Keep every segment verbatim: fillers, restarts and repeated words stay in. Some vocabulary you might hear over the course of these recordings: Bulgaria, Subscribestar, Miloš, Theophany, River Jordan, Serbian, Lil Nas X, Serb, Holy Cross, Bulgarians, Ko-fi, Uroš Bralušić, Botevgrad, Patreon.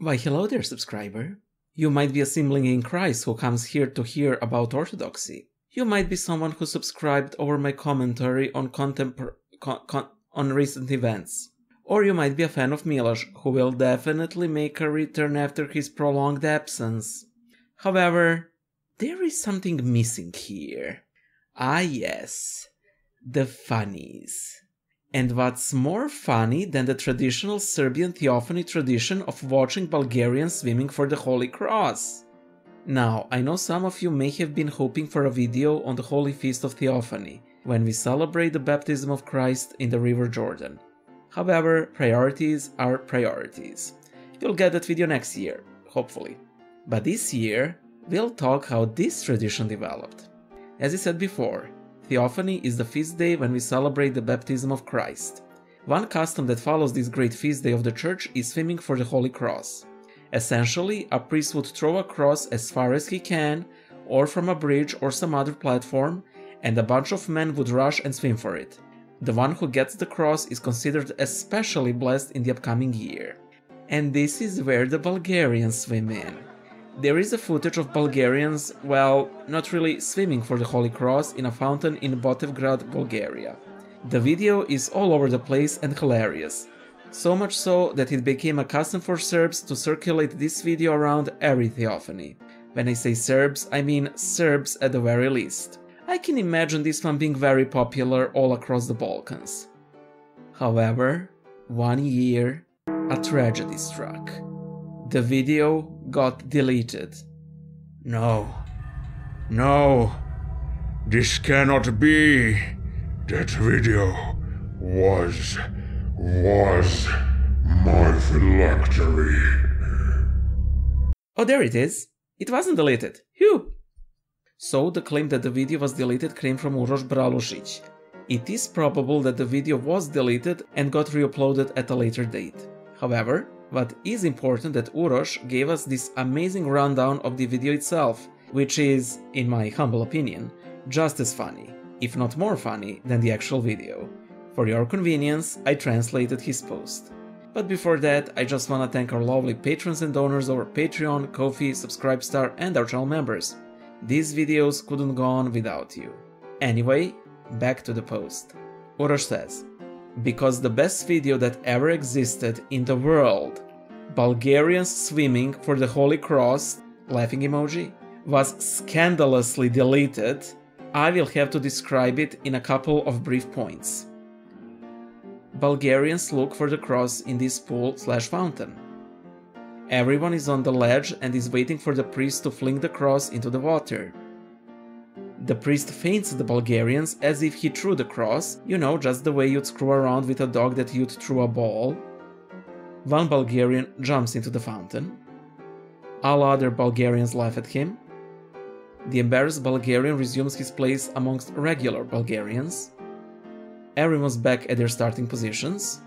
Why hello there, subscriber. You might be a sibling in Christ who comes here to hear about orthodoxy. You might be someone who subscribed over my commentary on contempor- con- con- on recent events. Or you might be a fan of Miloš, who will definitely make a return after his prolonged absence. However, there is something missing here. Ah yes, the funnies. And what's more funny than the traditional Serbian Theophany tradition of watching Bulgarians swimming for the Holy Cross? Now, I know some of you may have been hoping for a video on the Holy Feast of Theophany, when we celebrate the baptism of Christ in the River Jordan. However, priorities are priorities. You'll get that video next year, hopefully. But this year, we'll talk how this tradition developed. As I said before, Theophany is the feast day when we celebrate the baptism of Christ. One custom that follows this great feast day of the Church is swimming for the Holy Cross. Essentially, a priest would throw a cross as far as he can, or from a bridge or some other platform, and a bunch of men would rush and swim for it. The one who gets the cross is considered especially blessed in the upcoming year. And this is where the Bulgarians swim in. There is a footage of Bulgarians, well, not really swimming for the Holy Cross in a fountain in Botevgrad, Bulgaria. The video is all over the place and hilarious. So much so that it became a custom for Serbs to circulate this video around every Theophany. When I say Serbs, I mean Serbs at the very least. I can imagine this one being very popular all across the Balkans. However, one year, a tragedy struck. The video got deleted. No. No. This cannot be. That video was... was... my phylactery. Oh, there it is. It wasn't deleted. Phew. So, the claim that the video was deleted came from Uroš Bralušić. It is probable that the video was deleted and got re-uploaded at a later date. However, what is important that Uroš gave us this amazing rundown of the video itself, which is, in my humble opinion, just as funny, if not more funny, than the actual video. For your convenience, I translated his post. But before that, I just wanna thank our lovely patrons and donors over Patreon, Ko-fi, Subscribestar, and our channel members. These videos couldn't go on without you. Anyway, back to the post. Uroš says, because the best video that ever existed in the world, Bulgarians swimming for the Holy Cross, laughing emoji, was scandalously deleted, I will have to describe it in a couple of brief points. Bulgarians look for the cross in this pool slash fountain. Everyone is on the ledge and is waiting for the priest to fling the cross into the water. The priest feints the Bulgarians as if he threw the cross, you know, just the way you'd screw around with a dog that you'd throw a ball. One Bulgarian jumps into the fountain. All other Bulgarians laugh at him. The embarrassed Bulgarian resumes his place amongst regular Bulgarians. Everyone's back at their starting positions.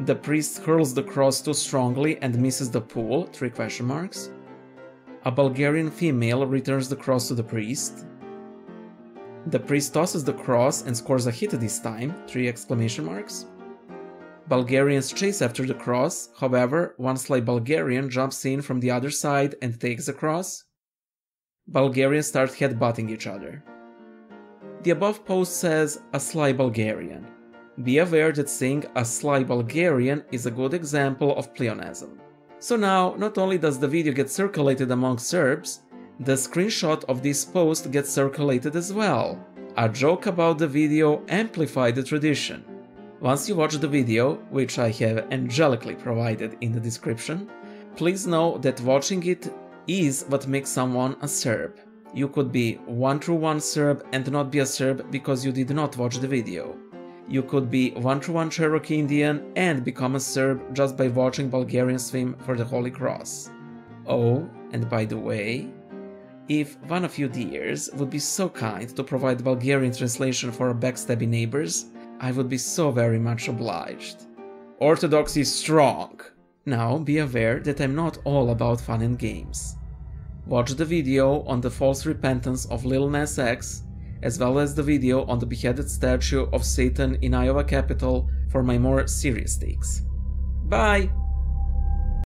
The priest hurls the cross too strongly and misses the pool, three question marks. A Bulgarian female returns the cross to the priest. The priest tosses the cross and scores a hit this time, three exclamation marks. Bulgarians chase after the cross, however, one sly Bulgarian jumps in from the other side and takes the cross. Bulgarians start headbutting each other. The above post says, a sly Bulgarian. Be aware that saying a sly Bulgarian is a good example of pleonasm. So now, not only does the video get circulated among Serbs, the screenshot of this post gets circulated as well. A joke about the video amplified the tradition. Once you watch the video, which I have angelically provided in the description, please know that watching it is what makes someone a Serb. You could be one through one Serb and not be a Serb because you did not watch the video. You could be one to one Cherokee Indian and become a Serb just by watching Bulgarians swim for the Holy Cross. Oh, and by the way, if one of you dears would be so kind to provide the Bulgarian translation for our backstabbing neighbors, I would be so very much obliged. Orthodoxy strong! Now, be aware that I'm not all about fun and games. Watch the video on the false repentance of Lil Nas X, as well as the video on the beheaded statue of Satan in Iowa Capitol for my more serious takes. Bye!